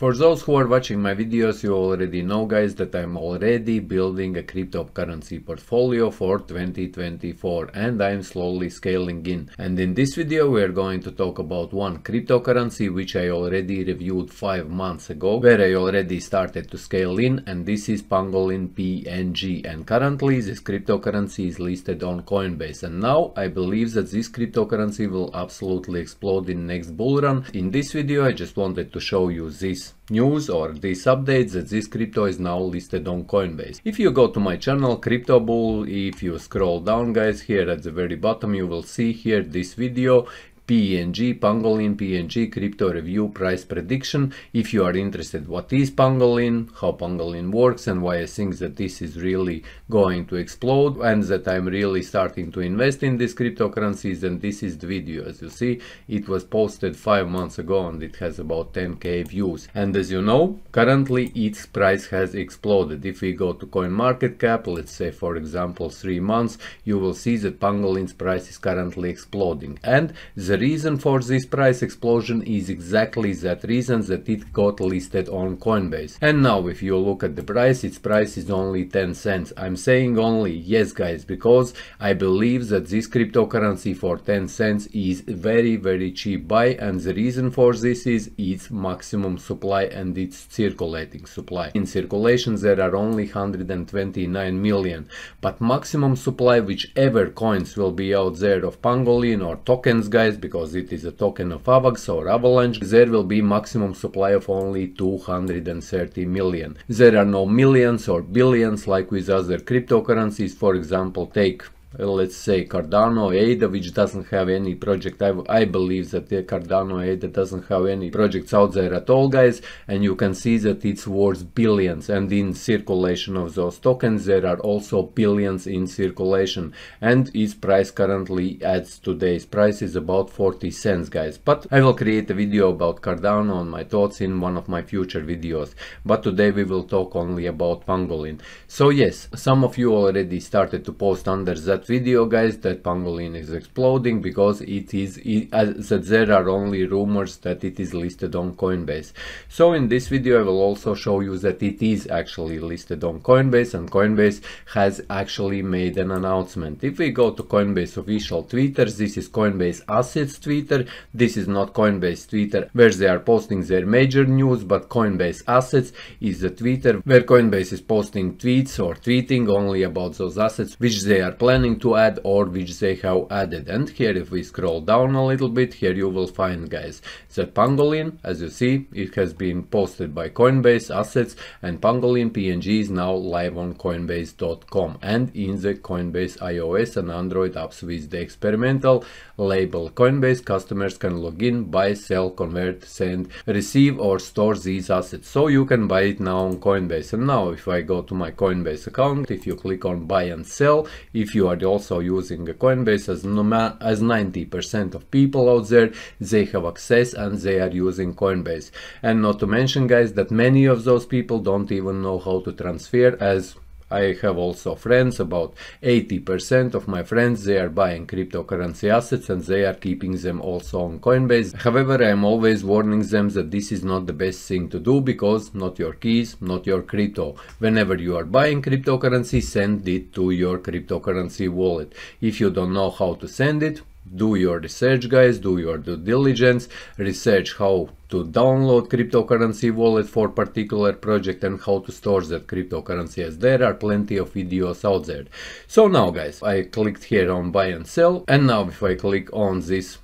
For those who are watching my videos, you already know, guys, that I'm already building a cryptocurrency portfolio for 2024 and I'm slowly scaling in. And in this video we are going to talk about one cryptocurrency which I already reviewed 5 months ago, where I already started to scale in, and this is Pangolin PNG, and currently this cryptocurrency is listed on Coinbase. And now I believe that this cryptocurrency will absolutely explode in next bull run. In this video I just wanted to show you this news or these updates that this crypto is now listed on Coinbase. If you go to my channel Crypto Bull, if you scroll down, guys, here at the very bottom you will see here this video, PNG, Pangolin PNG crypto review price prediction. If you are interested what is Pangolin, how Pangolin works, and why I think that this is really going to explode and that I'm really starting to invest in these cryptocurrencies, then this is the video. As you see, it was posted 5 months ago and it has about 10k views. And as you know, currently its price has exploded. If we go to CoinMarketCap, let's say for example 3 months, you will see that Pangolin's price is currently exploding. And the reason for this price explosion is exactly that reason that it got listed on Coinbase. And now if you look at the price, its price is only 10 cents. I'm saying only, yes guys, because I believe that this cryptocurrency for 10 cents is very, very cheap buy, and the reason for this is its maximum supply and its circulating supply. In circulation there are only 129 million, but maximum supply, whichever coins will be out there of Pangolin or tokens, guys, because it is a token of AVAX or Avalanche, there will be maximum supply of only 230 million. There are no millions or billions like with other cryptocurrencies. For example, take, let's say, Cardano, ADA, which doesn't have any project. I believe that the Cardano, ADA doesn't have any projects out there at all, guys, and you can see that it's worth billions. And in circulation of those tokens there are also billions in circulation, and its price currently at today's price is about 40 cents, guys. But I will create a video about Cardano and my thoughts in one of my future videos, but today we will talk only about Pangolin. So yes, some of you already started to post under that video, guys, that Pangolin is exploding because it is that there are only rumors that it is listed on Coinbase. So in this video I will also show you that it is actually listed on Coinbase, and Coinbase has actually made an announcement. If we go to Coinbase official Twitter, this is Coinbase Assets Twitter. This is not Coinbase Twitter where they are posting their major news, but Coinbase Assets is the Twitter where Coinbase is posting tweets or tweeting only about those assets which they are planning to add or which they have added. And here if we scroll down a little bit, here you will find, guys, that Pangolin, as you see, it has been posted by Coinbase Assets, and Pangolin PNG is now live on Coinbase.com and in the Coinbase iOS and Android apps with the experimental label Coinbase. Customers can log in, buy, sell, convert, send, receive or store these assets. So you can buy it now on Coinbase. And now if I go to my Coinbase account, if you click on buy and sell, if you are also using a Coinbase, as 90% of people out there, they have access and they are using Coinbase. And not to mention, guys, that many of those people don't even know how to transfer, as I have also friends, about 80% of my friends, they are buying cryptocurrency assets and they are keeping them also on Coinbase. However, I am always warning them that this is not the best thing to do, because not your keys, not your crypto. Whenever you are buying cryptocurrency, send it to your cryptocurrency wallet. If you don't know how to send it, do your research, guys, do your due diligence, research how to download cryptocurrency wallet for particular project and how to store that cryptocurrency, as there are plenty of videos out there. So now, guys, I clicked here on buy and sell, and now if I click on this,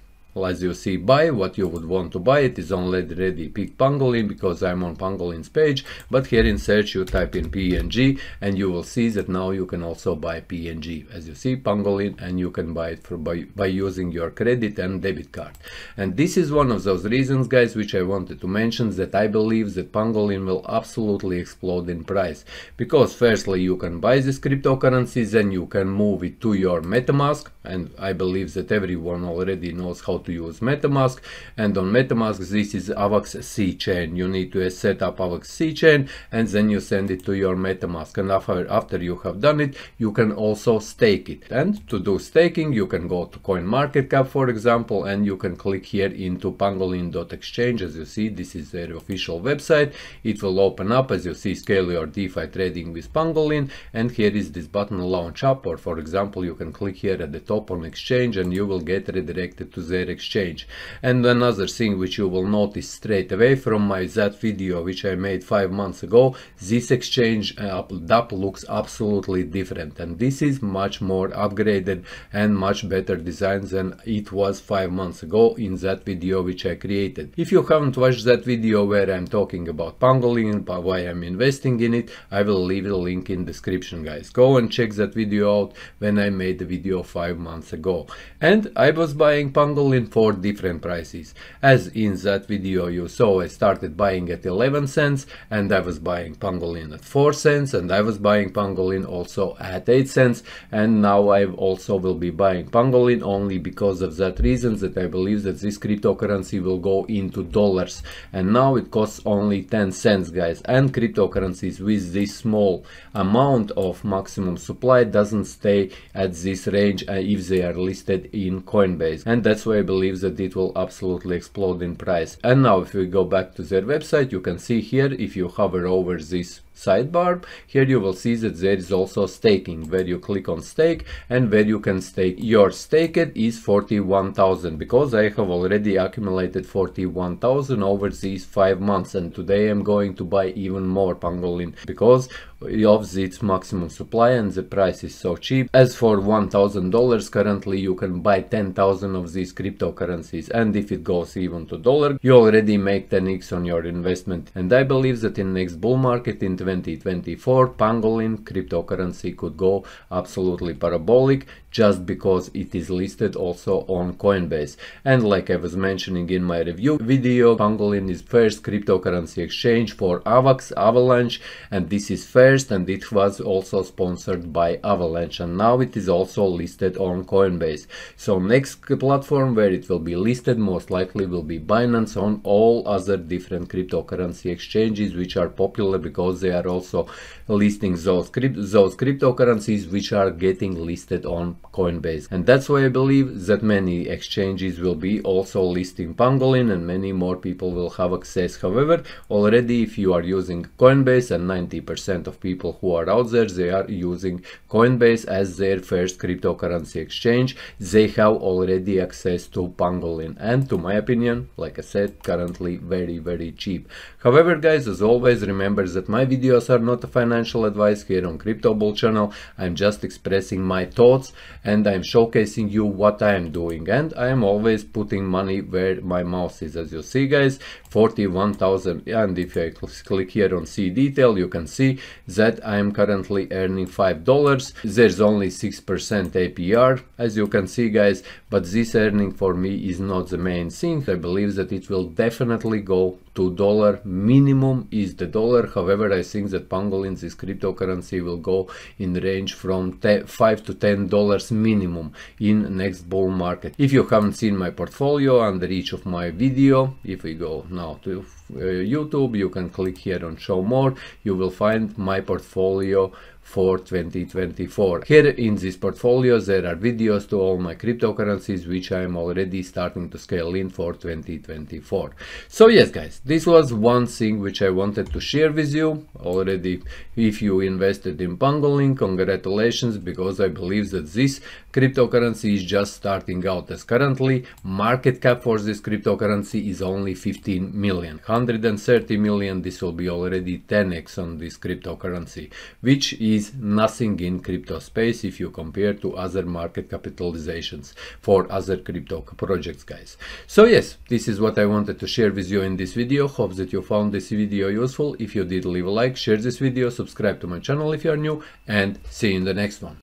as you see, buy what you would want to buy, it is already picked Pangolin because I'm on Pangolin's page, but here in search you type in PNG and you will see that now you can also buy PNG, as you see, Pangolin, and you can buy it by using your credit and debit card. And this is one of those reasons, guys, which I wanted to mention, that I believe that Pangolin will absolutely explode in price, because firstly you can buy this cryptocurrency, then you can move it to your MetaMask, and I believe that everyone already knows how to use MetaMask, and on MetaMask this is AVAX C chain. You need to set up AVAX C chain and then you send it to your MetaMask, and after you have done it you can also stake it. And to do staking you can go to CoinMarketCap, for example, and you can click here into Pangolin.exchange. As you see, this is their official website. It will open up, as you see, scale your DeFi trading with Pangolin, and here is this button, launch up, or for example you can click here at the top on exchange and you will get redirected to their exchange. And another thing which you will notice straight away from that video which I made 5 months ago, this exchange app looks absolutely different, and this is much more upgraded and much better design than it was 5 months ago in that video which I created. If you haven't watched that video where I'm talking about Pangolin, why I'm investing in it, I will leave a link in description, guys. Go and check that video out when I made the video 5 months ago. And I was buying Pangolin for different prices. As in that video you saw, I started buying at 11 cents and I was buying Pangolin at 4 cents and I was buying Pangolin also at 8 cents and now I also will be buying Pangolin only because of that reason that I believe that this cryptocurrency will go into dollars, and now it costs only 10 cents guys, and cryptocurrencies with this small amount of maximum supply doesn't stay at this range if they are listed in Coinbase, and that's why I believe that it will absolutely explode in price. And now if we go back to their website, you can see here, if you hover over this sidebar, here you will see that there is also staking, where you click on stake and where you can stake. Your staked is 41,000 because I have already accumulated 41,000 over these 5 months, and today I'm going to buy even more Pangolin because of its maximum supply and the price is so cheap. As for $1,000 currently you can buy 10,000 of these cryptocurrencies, and if it goes even to dollar you already make 10x on your investment. And I believe that in next bull market in 2024 Pangolin cryptocurrency could go absolutely parabolic just because it is listed also on Coinbase. And like I was mentioning in my review video, Pangolin is first cryptocurrency exchange for AVAX, Avalanche, and this is first, and it was also sponsored by Avalanche, and now it is also listed on Coinbase. So next platform where it will be listed most likely will be Binance on all other different cryptocurrency exchanges which are popular because they are also listing those cryptocurrencies which are getting listed on Coinbase. And that's why I believe that many exchanges will be also listing Pangolin and many more people will have access. However, already if you are using Coinbase, and 90% of people who are out there, they are using Coinbase as their first cryptocurrency exchange, they have already access to Pangolin, and to my opinion, like I said, currently very cheap. However guys, as always, remember that my videos are not a financial advice here on Crypto Bull channel. I'm just expressing my thoughts and I'm showcasing you what I am doing, and I am always putting money where my mouth is. As you see guys, 41,000, and if I click here on see detail you can see that I am currently earning $5. There's only 6% APR as you can see guys, but this earning for me is not the main thing. I believe that it will definitely go to dollar. Minimum is the dollar. However, I think that Pangolin, this cryptocurrency, will go in range from $5 to $10 minimum in next bull market. If you haven't seen my portfolio under each of my video, if we go now to YouTube, you can click here on show more, you will find my portfolio for 2024. Here in this portfolio there are videos to all my cryptocurrencies which I am already starting to scale in for 2024. So yes guys, this was one thing which I wanted to share with you already. If you invested in Pangolin, congratulations, because I believe that this cryptocurrency is just starting out, as currently market cap for this cryptocurrency is only 15 million. 130 million, this will be already 10x on this cryptocurrency, which is nothing in crypto space if you compare to other market capitalizations for other crypto projects guys. So yes, this is what I wanted to share with you in this video. Hope that you found this video useful. If you did, leave a like, share this video, subscribe to my channel if you are new, and see you in the next one.